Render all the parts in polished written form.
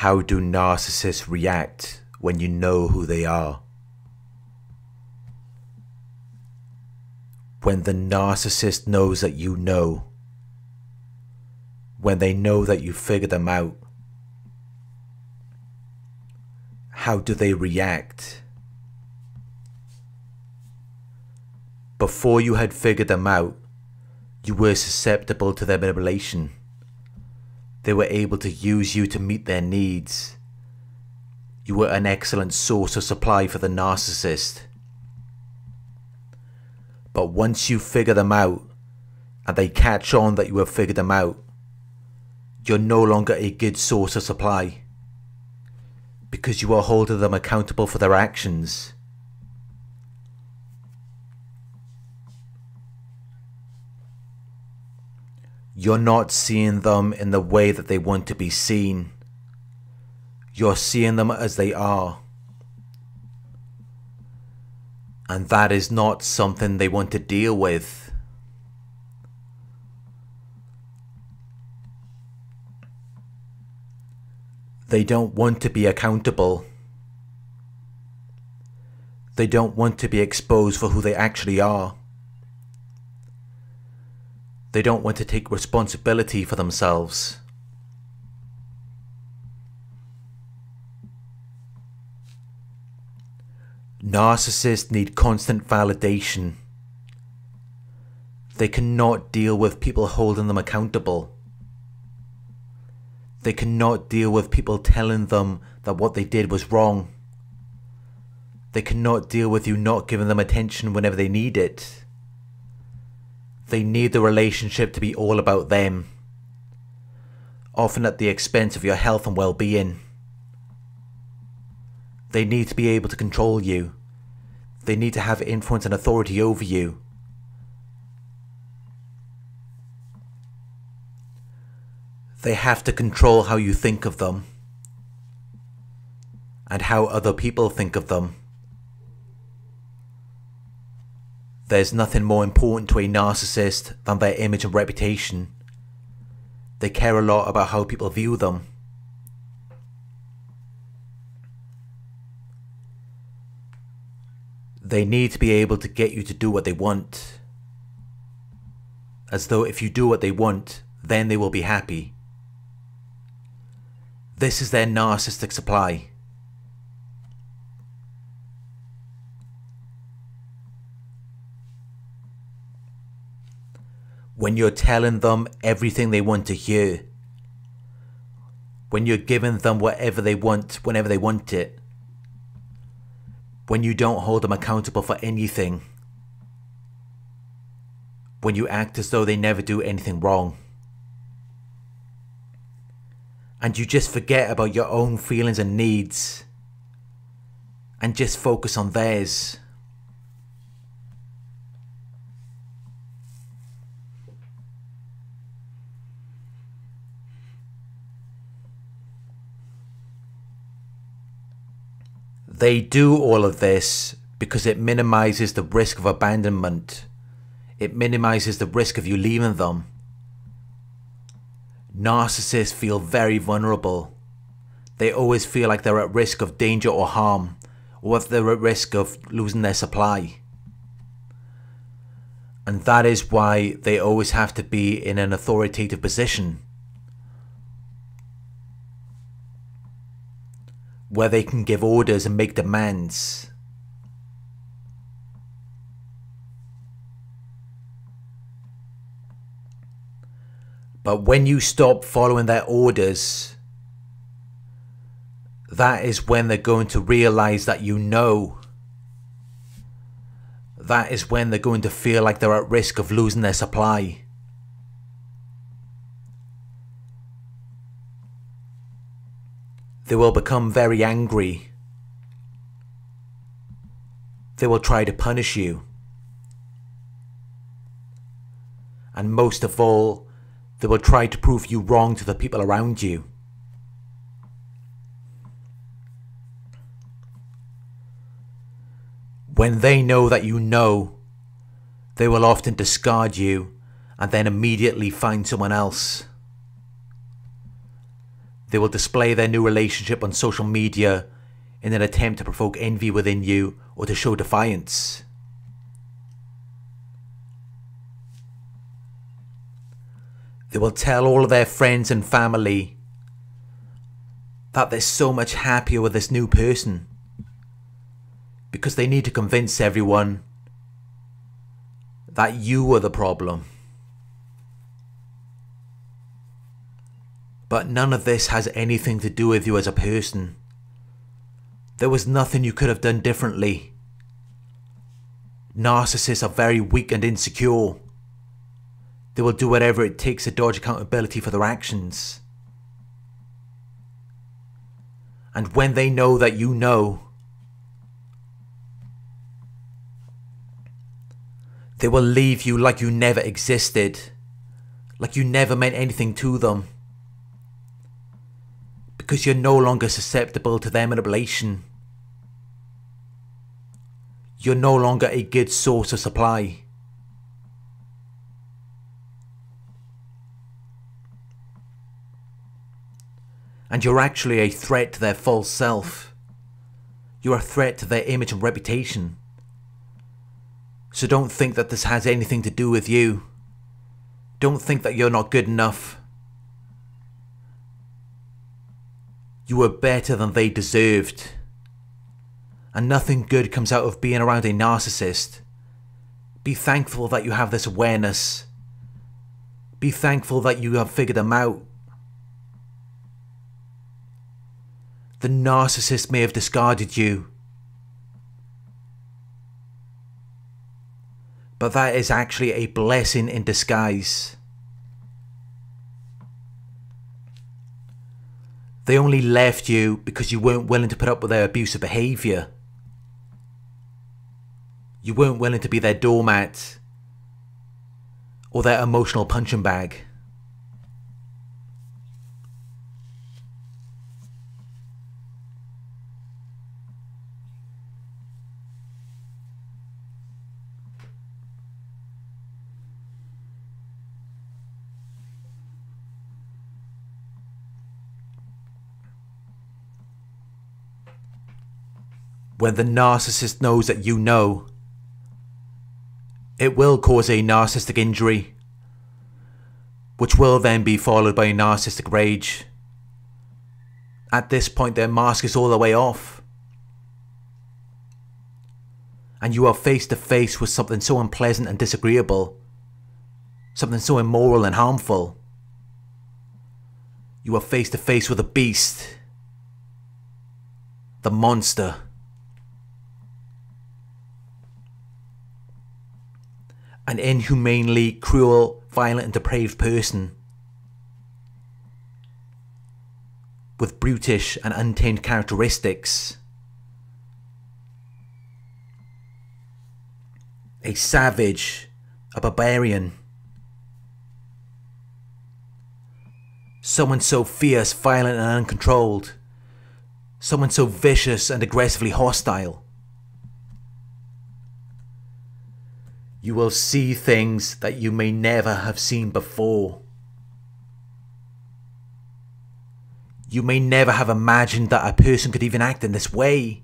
How do narcissists react when you know who they are? When the narcissist knows that you know, when they know that you figured them out, how do they react? Before you had figured them out, you were susceptible to their manipulation. They were able to use you to meet their needs. You were an excellent source of supply for the narcissist. But once you figure them out, and they catch on that you have figured them out, you're no longer a good source of supply, because you are holding them accountable for their actions. You're not seeing them in the way that they want to be seen. You're seeing them as they are. And that is not something they want to deal with. They don't want to be accountable. They don't want to be exposed for who they actually are. They don't want to take responsibility for themselves. Narcissists need constant validation. They cannot deal with people holding them accountable. They cannot deal with people telling them that what they did was wrong. They cannot deal with you not giving them attention whenever they need it. They need the relationship to be all about them, often at the expense of your health and well-being. They need to be able to control you. They need to have influence and authority over you. They have to control how you think of them and how other people think of them. There's nothing more important to a narcissist than their image and reputation. They care a lot about how people view them. They need to be able to get you to do what they want, as though if you do what they want, then they will be happy. This is their narcissistic supply. When you're telling them everything they want to hear, when you're giving them whatever they want, whenever they want it, when you don't hold them accountable for anything, when you act as though they never do anything wrong, and you just forget about your own feelings and needs, and just focus on theirs. They do all of this because it minimizes the risk of abandonment. It minimizes the risk of you leaving them. Narcissists feel very vulnerable. They always feel like they're at risk of danger or harm, or if they're at risk of losing their supply. And that is why they always have to be in an authoritative position, where they can give orders and make demands. But when you stop following their orders, that is when they're going to realize that you know. That is when they're going to feel like they're at risk of losing their supply. They will become very angry. They will try to punish you. And most of all, they will try to prove you wrong to the people around you. When they know that you know, they will often discard you and then immediately find someone else. They will display their new relationship on social media in an attempt to provoke envy within you or to show defiance. They will tell all of their friends and family that they're so much happier with this new person because they need to convince everyone that you were the problem. But none of this has anything to do with you as a person. There was nothing you could have done differently. Narcissists are very weak and insecure. They will do whatever it takes to dodge accountability for their actions. And when they know that you know, they will leave you like you never existed, like you never meant anything to them, because you're no longer susceptible to their manipulation. You're no longer a good source of supply. And you're actually a threat to their false self. You're a threat to their image and reputation. So don't think that this has anything to do with you. Don't think that you're not good enough. You were better than they deserved. And nothing good comes out of being around a narcissist. Be thankful that you have this awareness. Be thankful that you have figured them out. The narcissist may have discarded you, but that is actually a blessing in disguise. They only left you because you weren't willing to put up with their abusive behaviour. You weren't willing to be their doormat or their emotional punching bag. When the narcissist knows that you know, it will cause a narcissistic injury, which will then be followed by a narcissistic rage. At this point, their mask is all the way off, and you are face to face with something so unpleasant and disagreeable, something so immoral and harmful. You are face to face with a beast, the monster. An inhumanely cruel, violent and depraved person with brutish and untamed characteristics. A savage, a barbarian. Someone so fierce, violent and uncontrolled. Someone so vicious and aggressively hostile. You will see things that you may never have seen before. You may never have imagined that a person could even act in this way.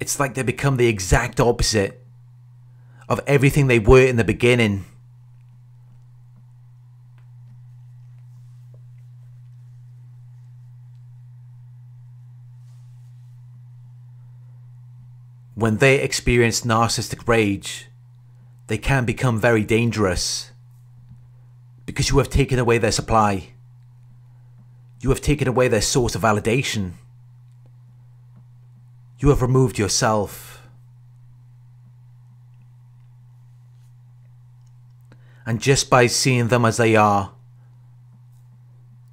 It's like they become the exact opposite of everything they were in the beginning. When they experience narcissistic rage, they can become very dangerous because you have taken away their supply. You have taken away their source of validation. You have removed yourself. And just by seeing them as they are,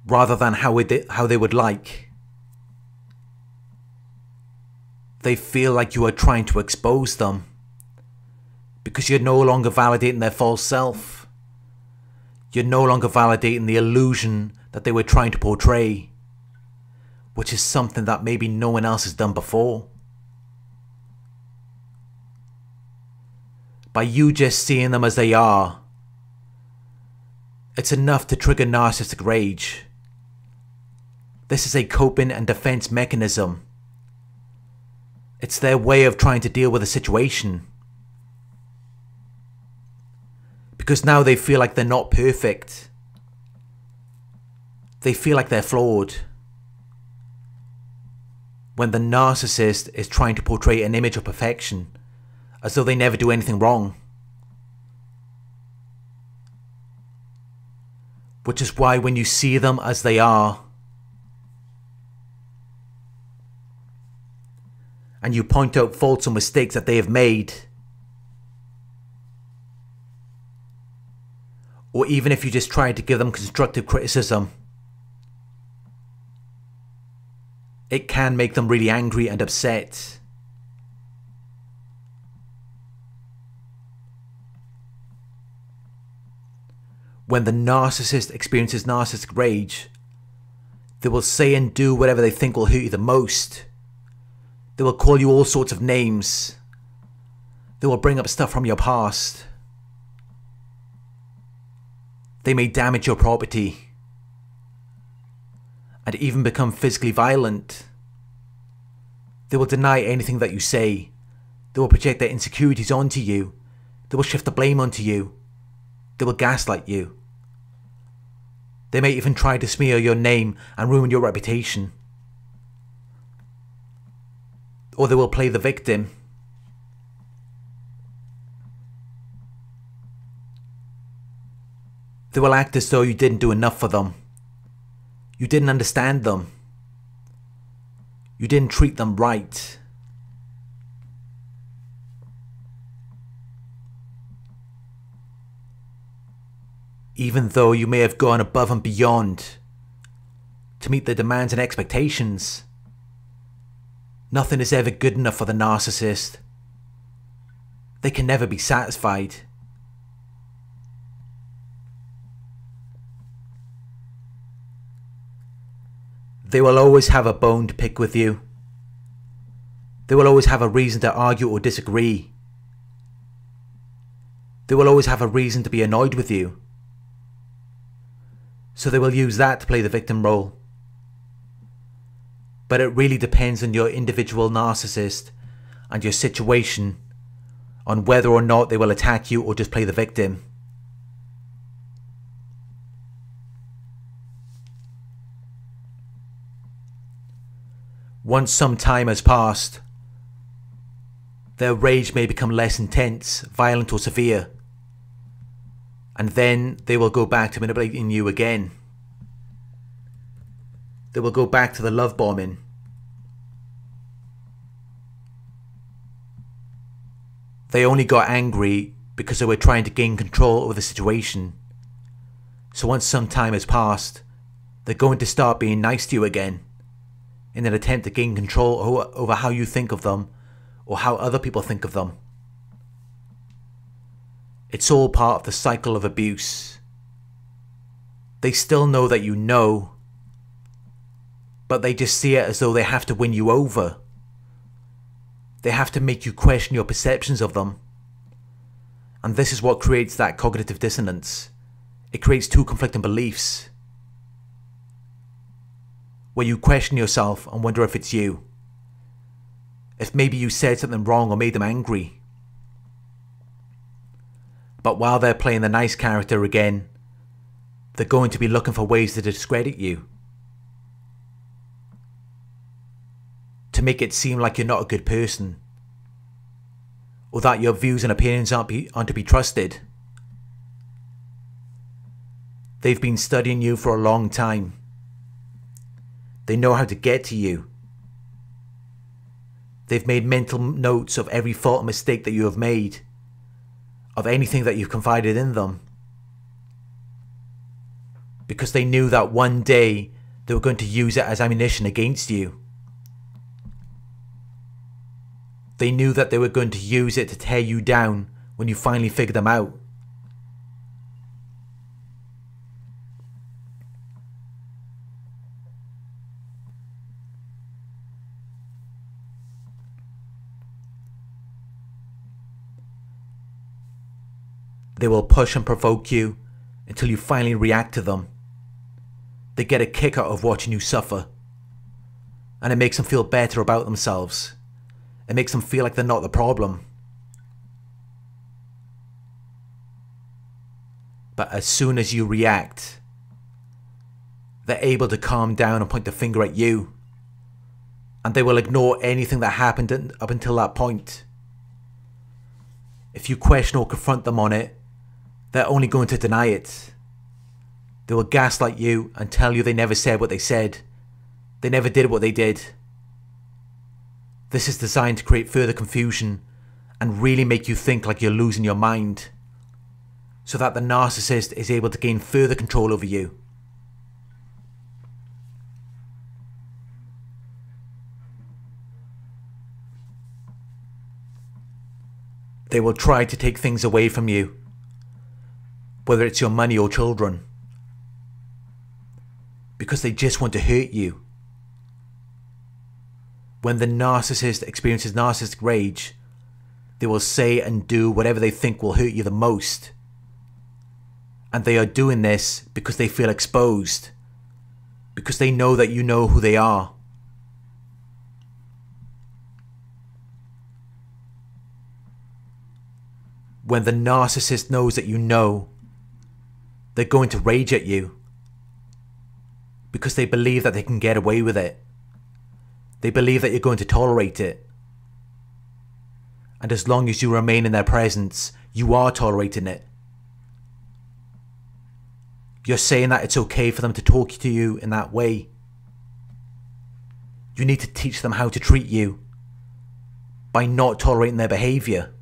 rather than how they would like, they feel like you are trying to expose them because you're no longer validating their false self. You're no longer validating the illusion that they were trying to portray, which is something that maybe no one else has done before. By you just seeing them as they are, It's enough to trigger narcissistic rage. This is a coping and defense mechanism. It's their way of trying to deal with a situation. Because now they feel like they're not perfect. They feel like they're flawed. When the narcissist is trying to portray an image of perfection, as though they never do anything wrong. Which is why when you see them as they are, and you point out faults and mistakes that they have made, or even if you just try to give them constructive criticism, it can make them really angry and upset. When the narcissist experiences narcissistic rage, they will say and do whatever they think will hurt you the most. They will call you all sorts of names. They will bring up stuff from your past. They may damage your property and even become physically violent. They will deny anything that you say. They will project their insecurities onto you. They will shift the blame onto you. They will gaslight you. They may even try to smear your name and ruin your reputation. Or they will play the victim. They will act as though you didn't do enough for them. You didn't understand them. You didn't treat them right. Even though you may have gone above and beyond to meet their demands and expectations, nothing is ever good enough for the narcissist. They can never be satisfied. They will always have a bone to pick with you. They will always have a reason to argue or disagree. They will always have a reason to be annoyed with you. So they will use that to play the victim role. But it really depends on your individual narcissist and your situation on whether or not they will attack you or just play the victim. Once some time has passed, their rage may become less intense, violent or severe, and then they will go back to manipulating you again. They will go back to the love bombing. They only got angry because they were trying to gain control over the situation. So once some time has passed, they're going to start being nice to you again, in an attempt to gain control over how you think of them or how other people think of them. It's all part of the cycle of abuse. They still know that you know, but they just see it as though they have to win you over. They have to make you question your perceptions of them. And this is what creates that cognitive dissonance. It creates two conflicting beliefs, where you question yourself and wonder if it's you. If maybe you said something wrong or made them angry. But while they're playing the nice character again, they're going to be looking for ways to discredit you. To make it seem like you're not a good person. Or that your views and opinions aren't to be trusted. They've been studying you for a long time. They know how to get to you. They've made mental notes of every fault and mistake that you have made, of anything that you've confided in them. Because they knew that one day they were going to use it as ammunition against you. They knew that they were going to use it to tear you down when you finally figured them out. They will push and provoke you until you finally react to them. They get a kick out of watching you suffer, and it makes them feel better about themselves. It makes them feel like they're not the problem. But as soon as you react, they're able to calm down and point the finger at you, and they will ignore anything that happened up until that point. If you question or confront them on it, they're only going to deny it. They will gaslight you and tell you they never said what they said. They never did what they did. This is designed to create further confusion and really make you think like you're losing your mind, so that the narcissist is able to gain further control over you. They will try to take things away from you, whether it's your money or children, because they just want to hurt you. When the narcissist experiences narcissistic rage, they will say and do whatever they think will hurt you the most. And they are doing this because they feel exposed, because they know that you know who they are. When the narcissist knows that you know, they're going to rage at you because they believe that they can get away with it. They believe that you're going to tolerate it. And as long as you remain in their presence, you are tolerating it. You're saying that it's okay for them to talk to you in that way. You need to teach them how to treat you by not tolerating their behavior.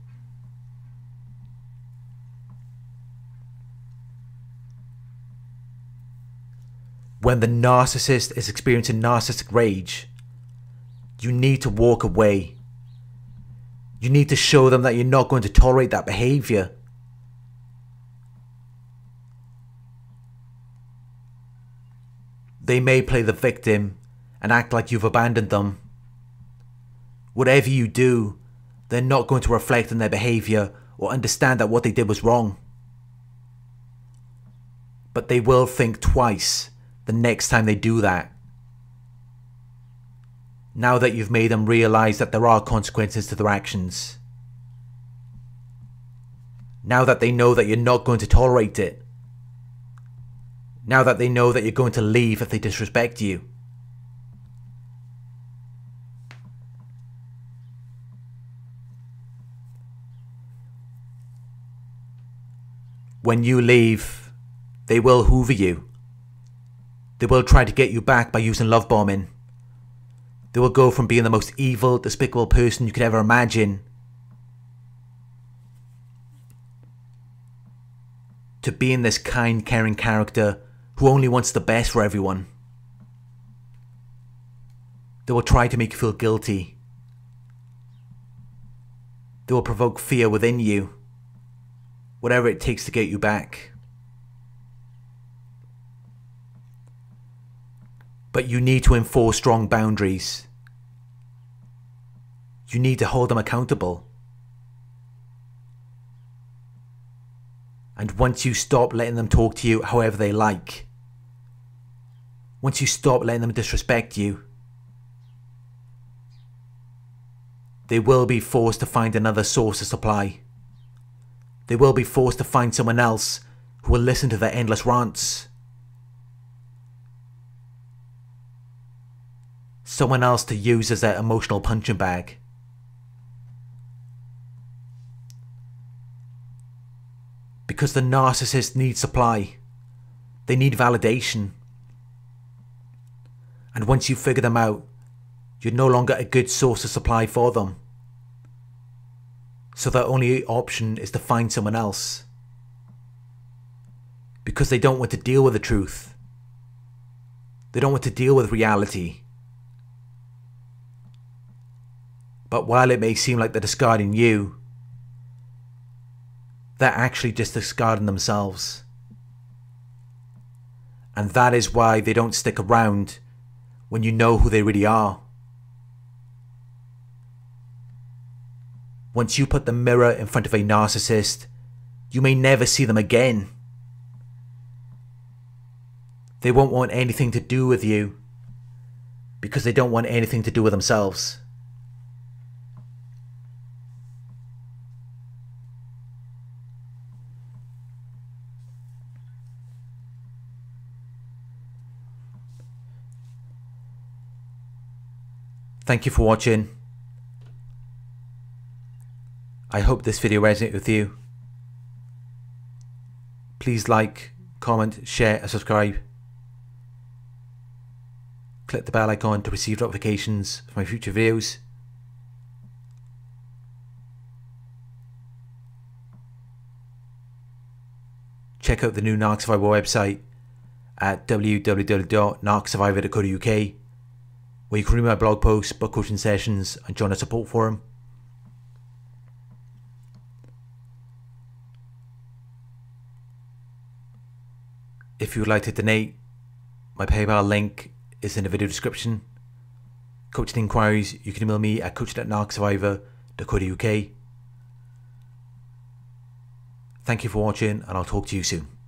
When the narcissist is experiencing narcissistic rage, you need to walk away. You need to show them that you're not going to tolerate that behavior. They may play the victim and act like you've abandoned them. Whatever you do, they're not going to reflect on their behavior or understand that what they did was wrong. But they will think twice the next time they do that. Now that you've made them realize that there are consequences to their actions. Now that they know that you're not going to tolerate it. Now that they know that you're going to leave if they disrespect you. When you leave, they will hoover you. They will try to get you back by using love bombing. They will go from being the most evil, despicable person you could ever imagine to being this kind, caring character who only wants the best for everyone. They will try to make you feel guilty. They will provoke fear within you, whatever it takes to get you back. But you need to enforce strong boundaries. You need to hold them accountable. And once you stop letting them talk to you however they like, once you stop letting them disrespect you, they will be forced to find another source of supply. They will be forced to find someone else who will listen to their endless rants. Someone else to use as their emotional punching bag. Because the narcissist needs supply. They need validation. And once you figure them out, you're no longer a good source of supply for them. So their only option is to find someone else. Because they don't want to deal with the truth. They don't want to deal with reality. But while it may seem like they're discarding you, they're actually just discarding themselves. And that is why they don't stick around when you know who they really are. Once you put the mirror in front of a narcissist, you may never see them again. They won't want anything to do with you because they don't want anything to do with themselves. Thank you for watching. I hope this video resonated with you. Please like, comment, share and subscribe. Click the bell icon to receive notifications for my future videos. Check out the new Narc Survivor website at www.narcsurvivor.co.uk, where you can read my blog posts, book coaching sessions and join a support forum. If you would like to donate, my PayPal link is in the video description. Coaching inquiries, you can email me at coaching@narcsurvivor.co.uk. Thank you for watching and I'll talk to you soon.